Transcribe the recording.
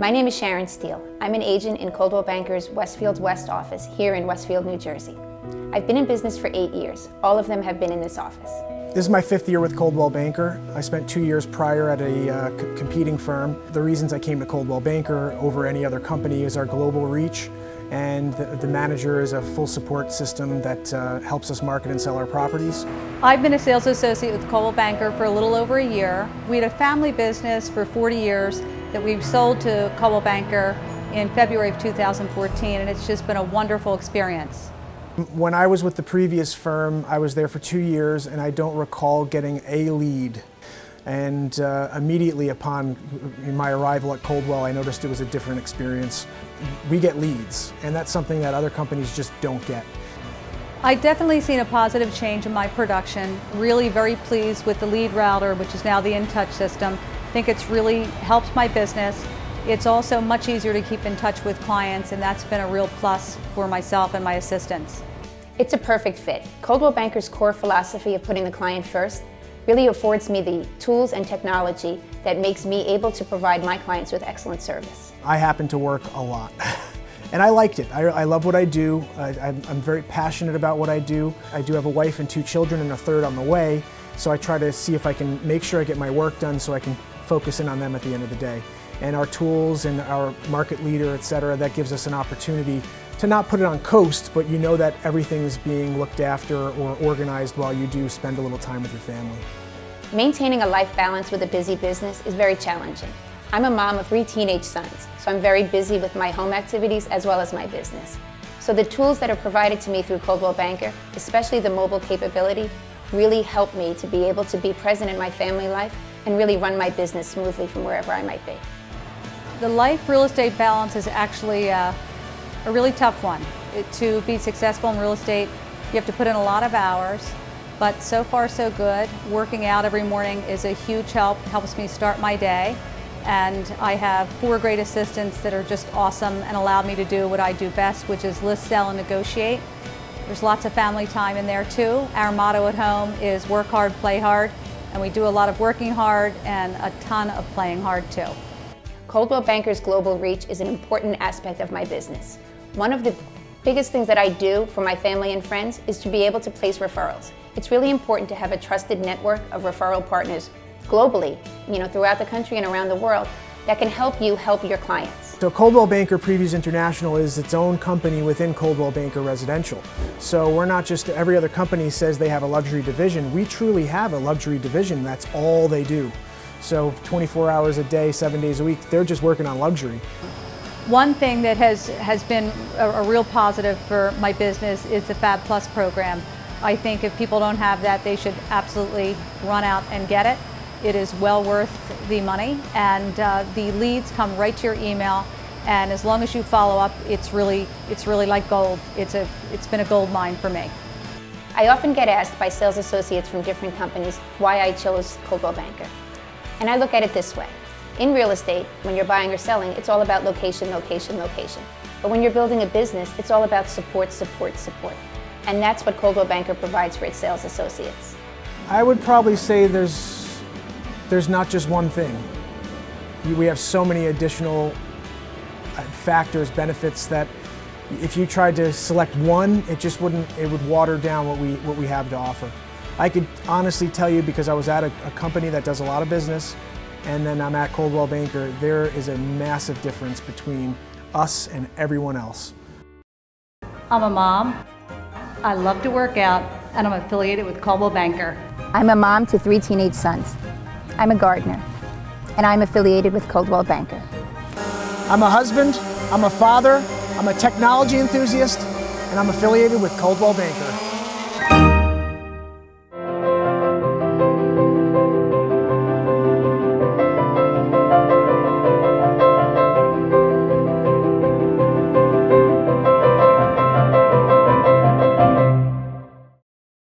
My name is Sharon Steele. I'm an agent in Coldwell Banker's Westfield West office here in Westfield, New Jersey. I've been in business for 8 years. All of them have been in this office. This is my fifth year with Coldwell Banker. I spent 2 years prior at a competing firm. The reasons I came to Coldwell Banker over any other company is our global reach, and the manager is a full support system that helps us market and sell our properties. I've been a sales associate with Coldwell Banker for a little over a year. We had a family business for 40 years that we've sold to Coldwell Banker in February of 2014, and it's just been a wonderful experience. When I was with the previous firm, I was there for 2 years, and I don't recall getting a lead. And immediately upon my arrival at Coldwell, I noticed it was a different experience. We get leads, and that's something that other companies just don't get. I've definitely seen a positive change in my production. Really very pleased with the lead router, which is now the InTouch system. I think it's really helped my business. It's also much easier to keep in touch with clients, and that's been a real plus for myself and my assistants. It's a perfect fit. Coldwell Banker's core philosophy of putting the client first really affords me the tools and technology that makes me able to provide my clients with excellent service. I happen to work a lot. And I liked it. I love what I do. I'm very passionate about what I do. I do have a wife and 2 children and a third on the way, so I try to see if I can make sure I get my work done so I can focus in on them at the end of the day. And our tools and our market leader, et cetera, that gives us an opportunity to not put it on coast, but you know that everything's being looked after or organized while you do spend a little time with your family. Maintaining a life balance with a busy business is very challenging. I'm a mom of 3 teenage sons, so I'm very busy with my home activities as well as my business. So the tools that are provided to me through Coldwell Banker, especially the mobile capability, really help me to be able to be present in my family life and really run my business smoothly from wherever I might be. The life real estate balance is actually a really tough one. To be successful in real estate, you have to put in a lot of hours, but so far so good. Working out every morning is a huge help. It helps me start my day, and I have 4 great assistants that are just awesome and allowed me to do what I do best, which is list, sell, and negotiate. There's lots of family time in there too. Our motto at home is work hard, play hard, and we do a lot of working hard and a ton of playing hard too. Coldwell Banker's global reach is an important aspect of my business. One of the biggest things that I do for my family and friends is to be able to place referrals. It's really important to have a trusted network of referral partners globally, throughout the country and around the world, that can help you help your clients. So Coldwell Banker Previews International is its own company within Coldwell Banker Residential. So we're not just, every other company says they have a luxury division. We truly have a luxury division. That's all they do. So 24 hours a day, 7 days a week, they're just working on luxury. One thing that has been a real positive for my business is the Fab Plus program. I think if people don't have that, they should absolutely run out and get it. It is well worth the money, and the leads come right to your email, and as long as you follow up, it's really like gold. It's been a gold mine for me. I often get asked by sales associates from different companies why I chose Coldwell Banker. And I look at it this way. In real estate, when you're buying or selling, it's all about location, location, location. But when you're building a business, it's all about support, support, support. And that's what Coldwell Banker provides for its sales associates. I would probably say there's not just one thing. We have so many additional factors, benefits, that if you tried to select one, it just wouldn't, it would water down what we have to offer. I could honestly tell you, because I was at a company that does a lot of business, and then I'm at Coldwell Banker, there is a massive difference between us and everyone else. I'm a mom, I love to work out, and I'm affiliated with Coldwell Banker. I'm a mom to 3 teenage sons. I'm a gardener, and I'm affiliated with Coldwell Banker. I'm a husband, I'm a father, I'm a technology enthusiast, and I'm affiliated with Coldwell Banker.